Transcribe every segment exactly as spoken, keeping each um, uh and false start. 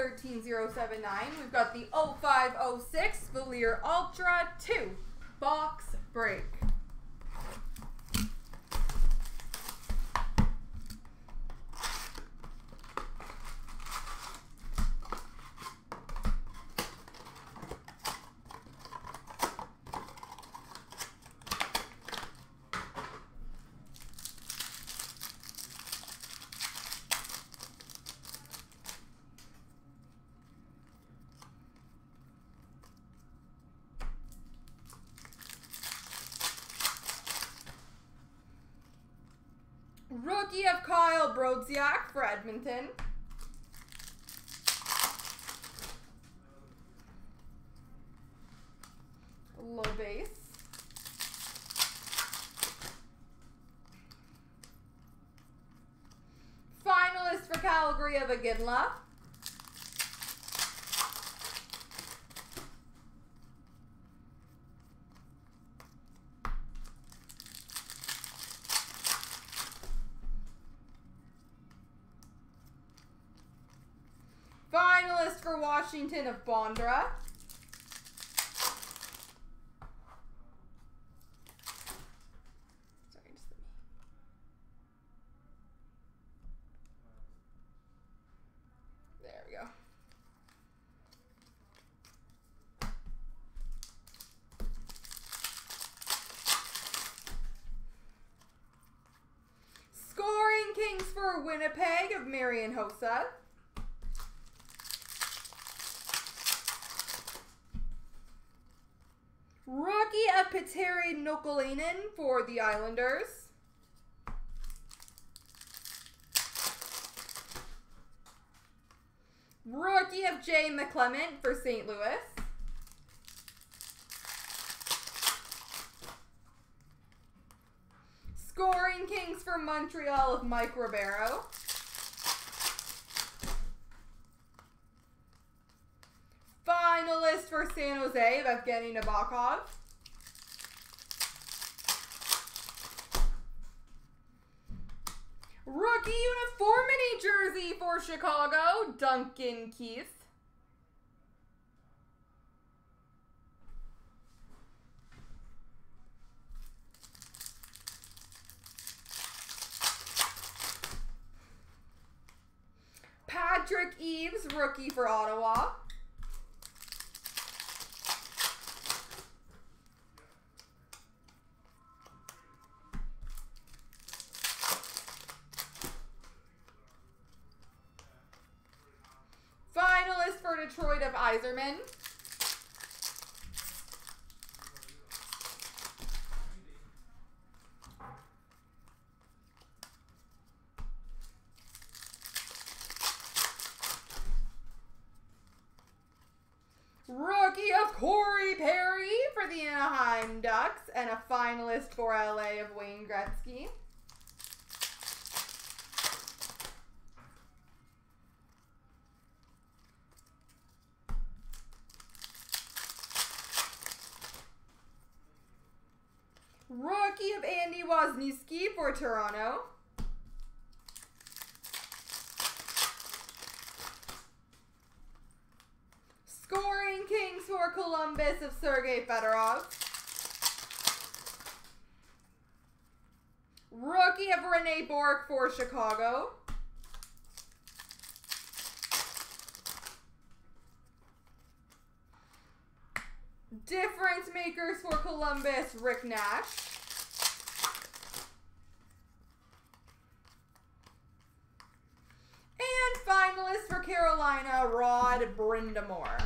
thirteen oh seventy-nine. We've got the oh five oh six Fleer Ultra two box break. Rookie of Kyle Brodziak for Edmonton. Low base. Finalist for Calgary of Iginla. Washington of Bondra. Sorry, just there we go. Scoring Kings for Winnipeg of Marian Hossa. Rookie of Petteri Nikulin for the Islanders. Rookie of Jay McClement for Saint Louis. Scoring Kings for Montreal of Mike Ribeiro. Finalist for San Jose of Evgeny Nabokov. Rookie uniformity jersey for Chicago, Duncan Keith. Patrick Eaves, rookie for Ottawa. Detroit of Iserman. Rookie of Corey Perry for the Anaheim Ducks and a finalist for L A of Wayne Gretzky. Rookie of Andy Wozniacki for Toronto. Scoring Kings for Columbus of Sergei Fedorov. Rookie of Rene Bourque for Chicago. Difference makers for Columbus, Rick Nash. And finalist for Carolina, Rod Brind'Amour.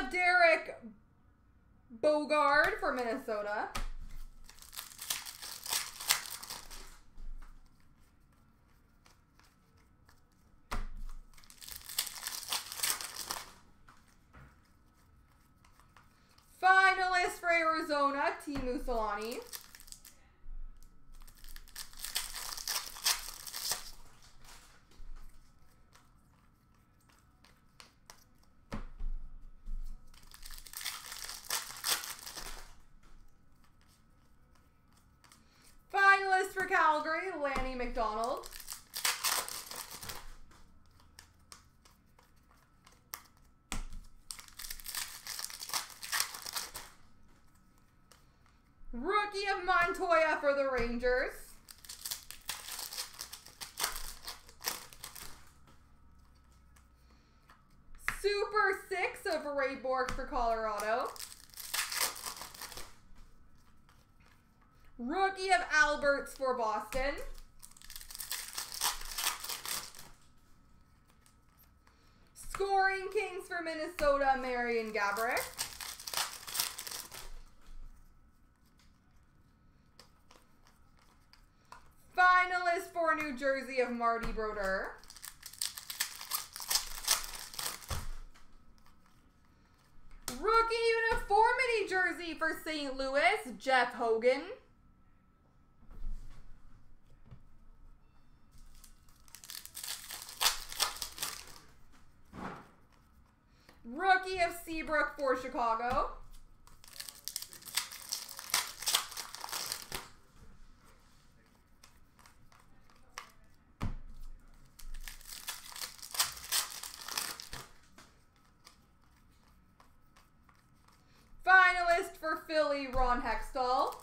Of Derek Bogard for Minnesota. Calgary, Lanny McDonald. Rookie of Montoya for the Rangers. Super six of Ray Borg for Colorado. Rookie of Alberts for Boston. Scoring Kings for Minnesota, Marian Gaborik. Finalist for New Jersey of Marty Brodeur. Rookie uniformity jersey for Saint Louis, Jeff Hogan. Rookie of Seabrook for Chicago. Finalist for Philly, Ron Hextall.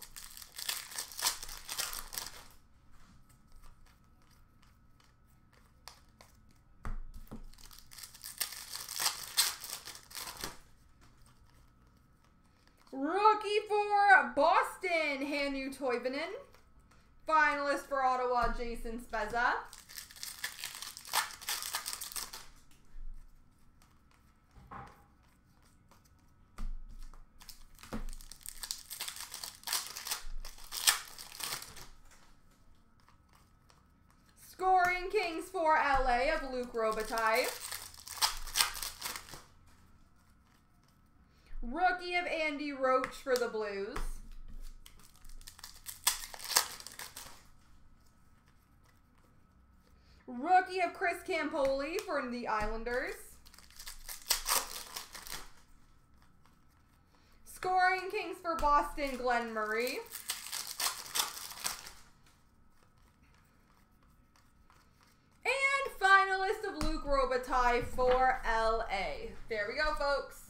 Rookie for Boston, Hanu Toivanen. Finalist for Ottawa, Jason Spezza. Scoring Kings for L A of Luc Robitaille. Rookie of Andy Roach for the Blues. Rookie of Chris Campoli for the Islanders. Scoring Kings for Boston, Glenn Murray. And finalist of Luc Robitaille for L A. There we go, folks.